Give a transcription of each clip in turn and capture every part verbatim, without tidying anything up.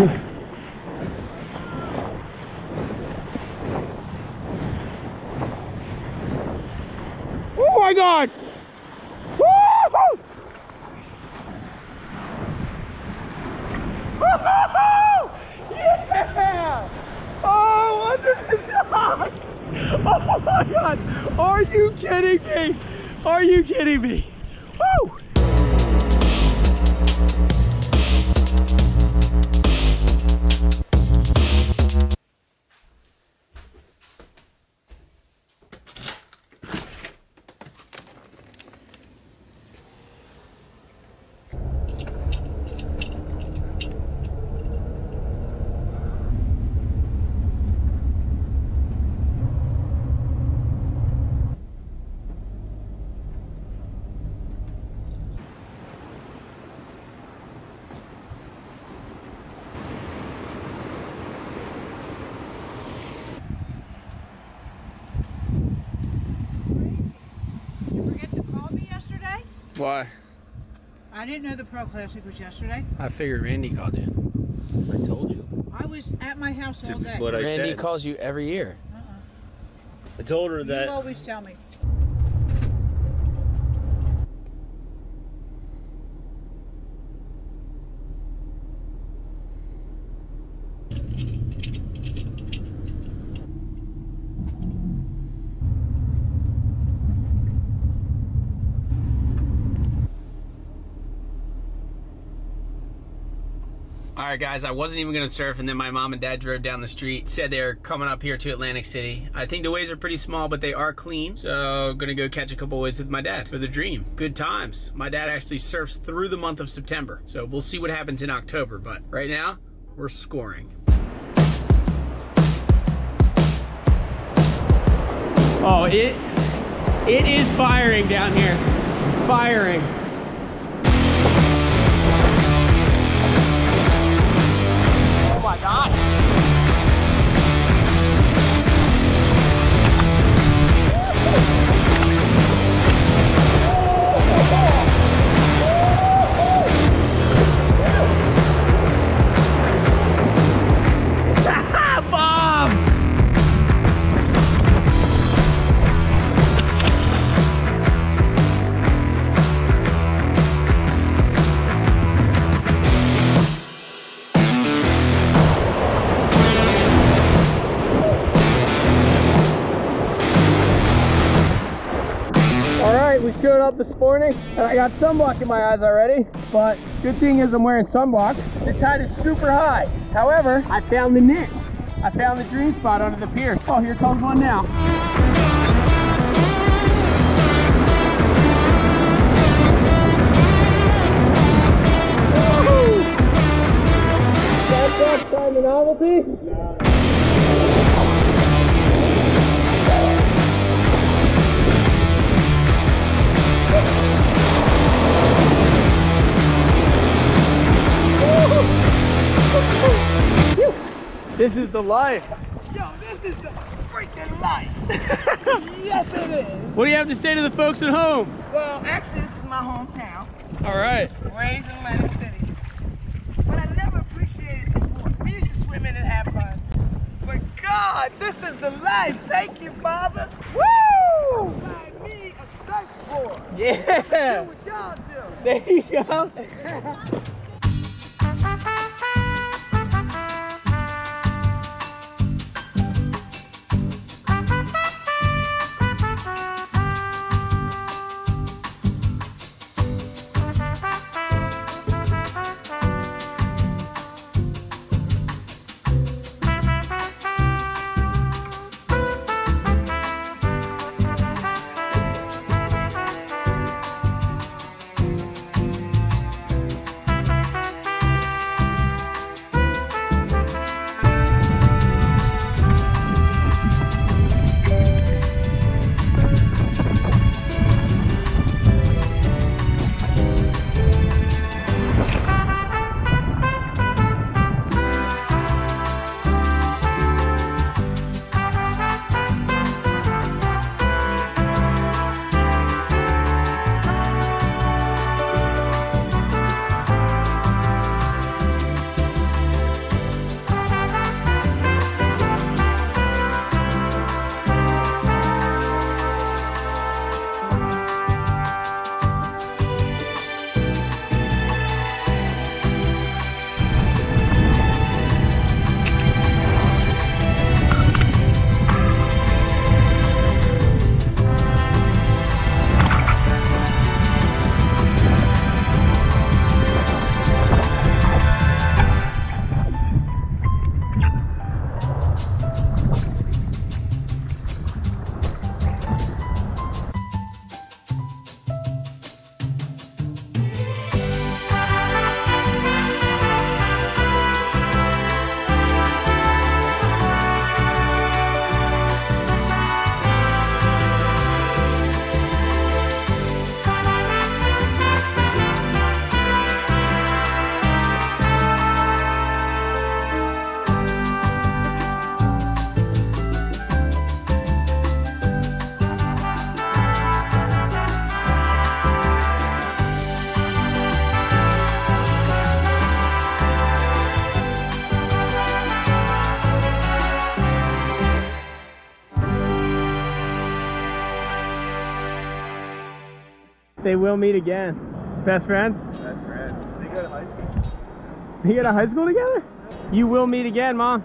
Oh my God! Woo-hoo! Woo-hoo-hoo! Yeah! Oh, look at the shark! Oh my God! Are you kidding me? Are you kidding me? Woo! Why? I didn't know the Pro Classic was yesterday. I figured Randy called in. I told you. I was at my house all day. What I said. Randy calls you every year. Uh-uh. I told her that. You always tell me. Alright guys, I wasn't even going to surf, and then my mom and dad drove down the street, said they're coming up here to Atlantic City. I think the waves are pretty small, but they are clean, so I'm going to go catch a couple waves with my dad for the dream. Good times. My dad actually surfs through the month of September, so we'll see what happens in October, but right now, we're scoring. Oh, it, it is firing down here. Firing. Oh my God. Bob! Showed up this morning and I got sunblock in my eyes already, but good thing is I'm wearing sunblock. The tide is super high. However, I found the niche. I found the dream spot under the pier. Oh, here comes one now. Sunblock time a novelty? Yeah. This is the life. Yo, this is the freaking life. Yes, it is. What do you have to say to the folks at home? Well, actually, this is my hometown. All right. Raised in Atlantic City. But I never appreciated the sport. We used to swim in and have fun. But God, this is the life. Thank you, Father. Woo! I need a surfboard. Yeah. Do what y'all do. There you go. they will meet again. Best friends? Best friends. They go to high school. They go to high school together? You will meet again, Mom.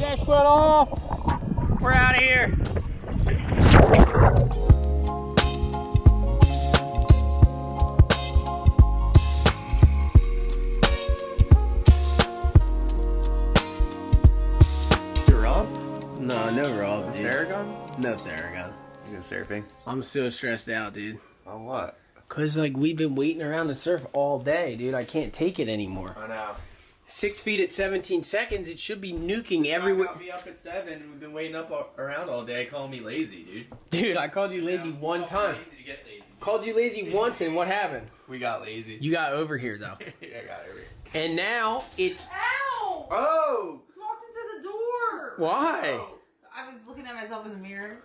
Get foot off! We're out of here! Rob? No, no Rob, dude. Theragun? No Theragun. You go surfing? I'm so stressed out, dude. On what? Cause like we've been waiting around to surf all day, dude. I can't take it anymore. I know. Six feet at seventeen seconds. It should be nuking everywhere. I'll be up at seven, and we've been waiting up all, around all day. Calling me lazy, dude. Dude, I called you lazy yeah, one time. Lazy to get lazy. Called you lazy once, and what happened? We got lazy. You got over here though. Yeah, I got over here. And now it's. Ow! Oh! I just walked into the door. Why? Oh. I was looking at myself in the mirror.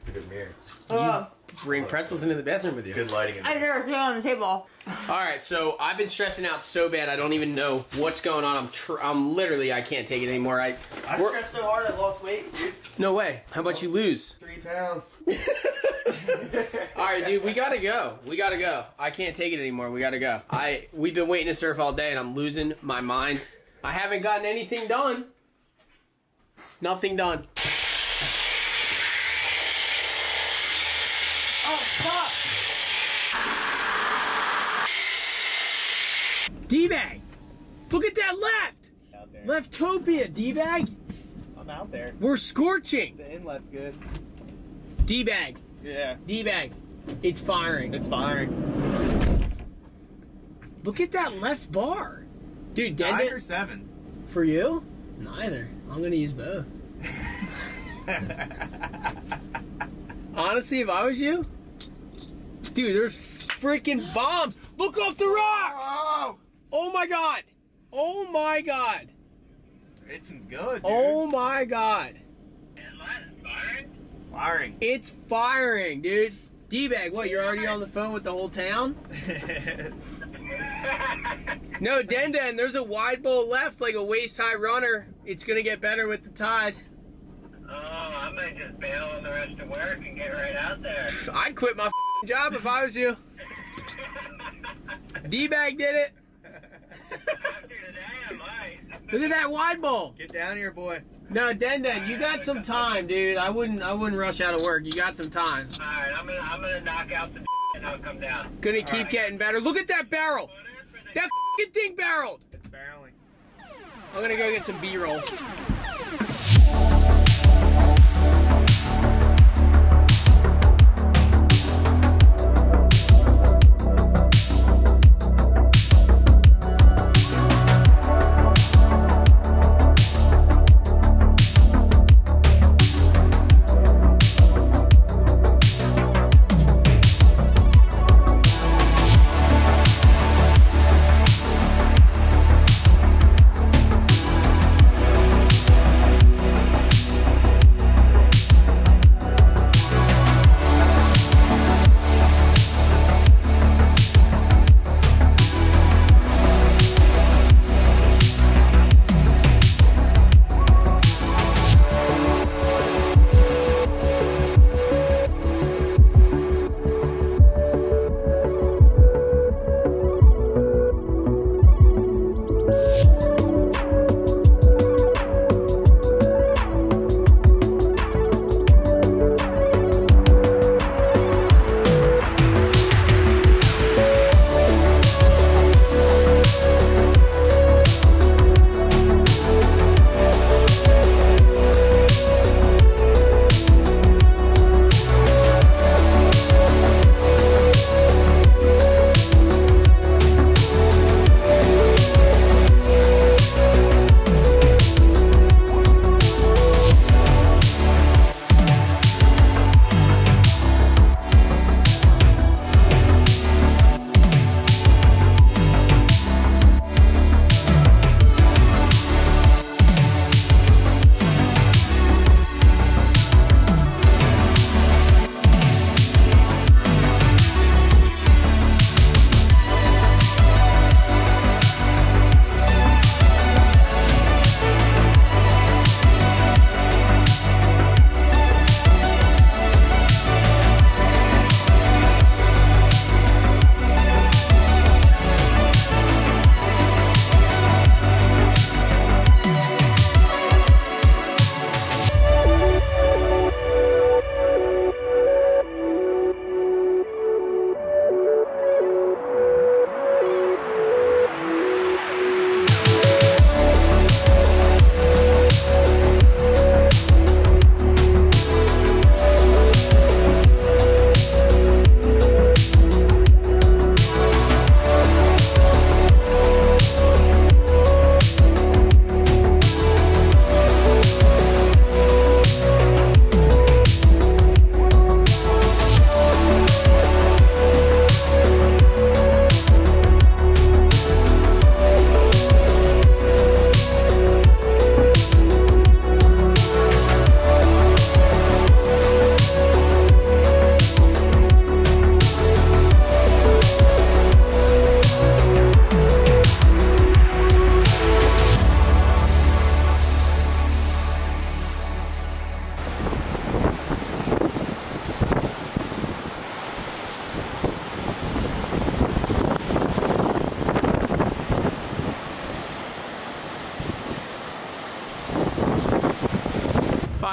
It's a good mirror. Oh. Bring pretzels into the bathroom with you. Good lighting. I never sit on the table. Alright, so I've been stressing out so bad I don't even know what's going on. I'm tr I'm literally, I can't take it anymore. I I stressed so hard I lost weight, dude. No way. How about you lose? Three pounds. Alright, dude, we gotta go. We gotta go. I can't take it anymore. We gotta go. I We've been waiting to surf all day and I'm losing my mind. I haven't gotten anything done. Nothing done. D-bag! Look at that left! Out there. Leftopia, D-bag! I'm out there. We're scorching! The inlet's good. D-bag. Yeah. D-bag. It's firing. It's firing. Look at that left bar. Dude, dead Nine or seven? For you? Neither. I'm gonna use both. Honestly, if I was you, dude, there's freaking bombs. Look off the rocks! Oh, oh my god! Oh my god! It's good. Dude. Oh my god! Firing? Firing. It's firing, dude. D-bag, what? You're already on the phone with the whole town? No, Den Den. There's a wide bowl left, like a waist high runner. It's gonna get better with the tide. Oh, I might just bail on the rest of work and get right out there. I'd quit my f***ing job if I was you. D-bag did it. After today, I might. Look at that wide bowl. Get down here, boy. No, Den Den, you got some time, dude. I wouldn't, I wouldn't rush out of work. You got some time. All right, I'm gonna, I'm gonna knock out the d and I'll come down. Gonna All keep right. getting better. Look at that barrel. That f***ing thing barreled. It's barreling. I'm gonna go get some B-roll.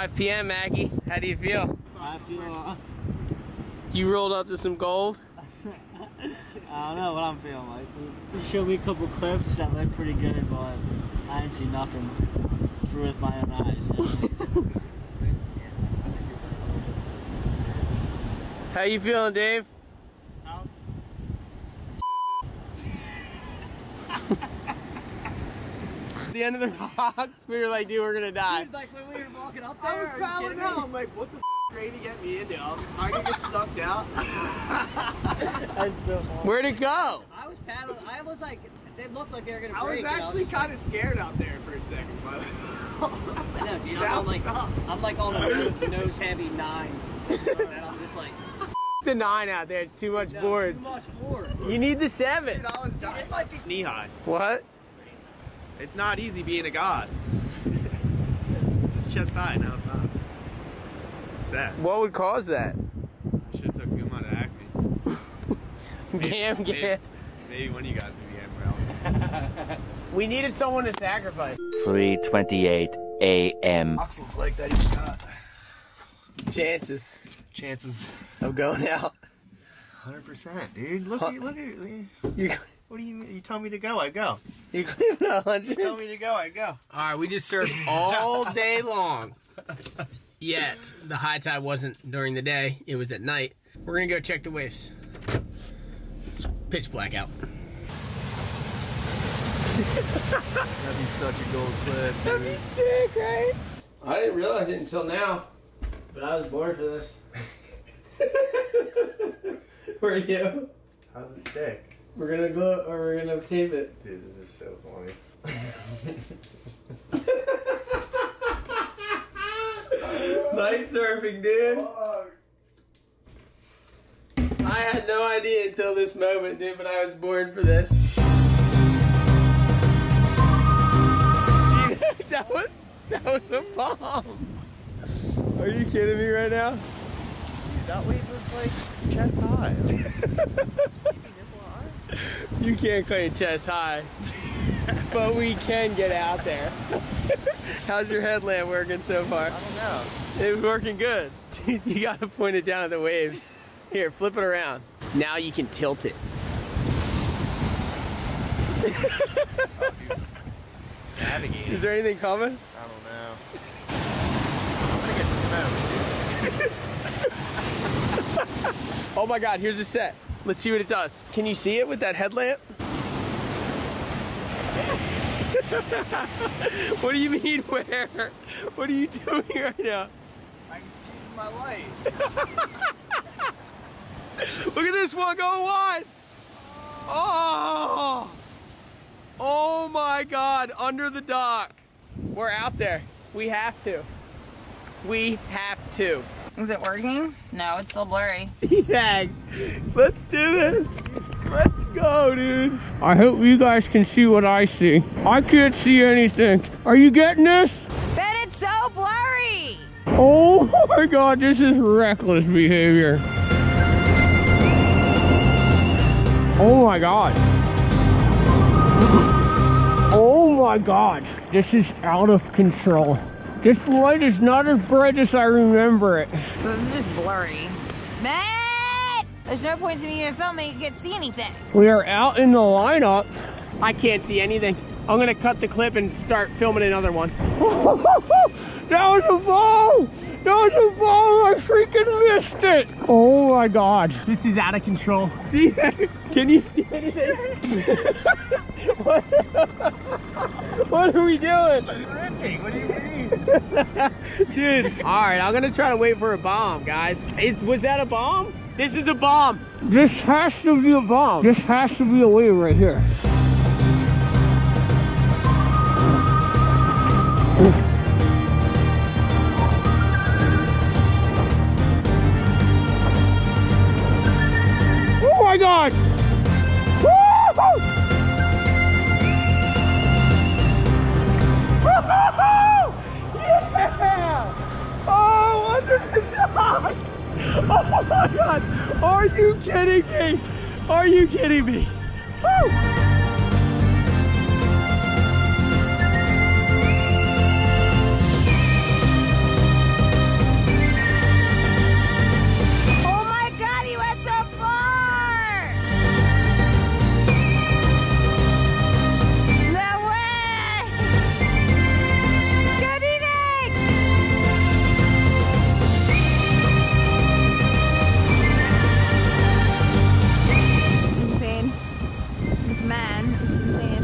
five P M Maggie, how do you feel? I feel... You rolled up to some gold? I don't know what I'm feeling like. You showed me a couple clips that looked pretty good, but I didn't see nothing with my own eyes. How you feeling, Dave? Out. At the end of the rocks, we were like, dude, we're gonna die. Dude, like when we were walking up there, I was traveling out. I'm like, what the f Gravy get me into? I can get sucked out. That's so awful. Where'd it go? I was paddling. I was like, they looked like they were gonna break. I was actually kind of scared out there for a second, but I know, dude. I'm like, I'm like on a nose heavy nine. And I'm just like, the nine out there. It's too much no, board. Too much board. You need the seven. Dude, I was dying. Dude, it might be knee high. What? It's not easy being a god. It's chest high. Now it's not. Sad. What would cause that? I should have took Guma to Acme. maybe, Gam Gam. Maybe, maybe one of you guys would be Amber. We needed someone to sacrifice. three twenty-eight A M Oxen flake that he's got. Chances. Chances of going out. one hundred percent, dude. Look at look at you. What do you mean? You tell me to go, I go. You tell me to go, I go. All right, we just surfed all day long. Yet the high tide wasn't during the day; it was at night. We're gonna go check the waves. It's pitch black out. That'd be such a gold clip. That'd be sick, right? I didn't realize it until now. But I was born for this. Were you? How's it stick? We're gonna glue or we're gonna tape it. Dude, this is so funny. Night surfing, dude. Fuck. I had no idea until this moment, dude, but I was born for this. Dude, that was that was a bomb. Are you kidding me right now? Dude, that wave was like chest high. You can't call it chest high, but we can get out there. How's your headlamp working so far? I don't know. It's working good. Dude, you gotta point it down at the waves. Here, flip it around. Now you can tilt it. Oh, dude. Navigating. Is there anything coming? I don't know. I think it's snow. Oh my god, here's a set. Let's see what it does. Can you see it with that headlamp? What do you mean, where? What are you doing right now? I'm using my light. Look at this one going wide. Oh! Oh my god, under the dock. We're out there. We have to. We have to. Is it working? No, it's still blurry. Dang. Let's do this. Let's go, dude. I hope you guys can see what I see. I can't see anything. Are you getting this? Ben, it's so blurry. Oh my god, this is reckless behavior. Oh my god. Oh my god. This is out of control. This light is not as bright as I remember it. So this is just blurry. Man! There's no point to me even filming, you can't see anything. We are out in the lineup. I can't see anything. I'm gonna cut the clip and start filming another one. That was a ball! That was a ball! I freaking missed it! Oh my god. This is out of control. You, can you see anything? What? What are we doing? Ripping, what do you mean? Dude. Alright, I'm gonna try to wait for a bomb, guys. It's, was that a bomb? This is a bomb. This has to be a bomb. This has to be a wave right here. Oh my god! Woo-hoo! Yeah! Oh, under the dock! Oh my god! Are you kidding me? Are you kidding me? Woo! man is insane.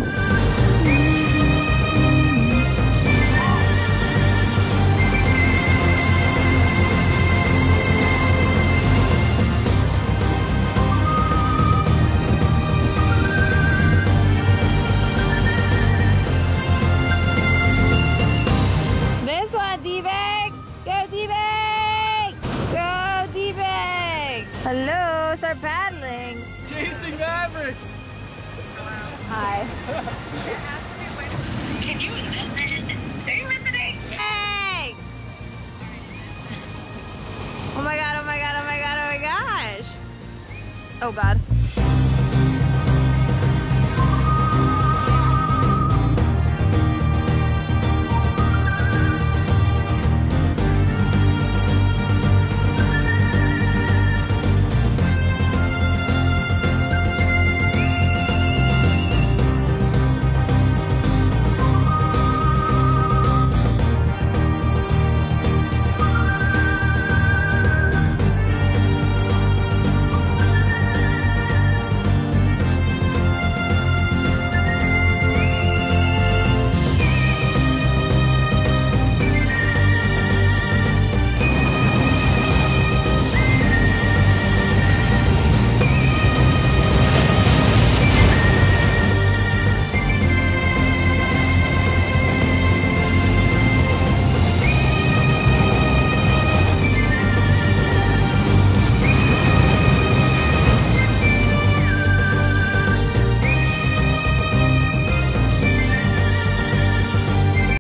This one, D-bag! Go, D-bag! Go, D-bag! Hello, start paddling. Chasing Mavericks! Hi. Can you listen? Are you listening? Hey! Oh my god, oh my god, oh my god, oh my gosh! Oh god.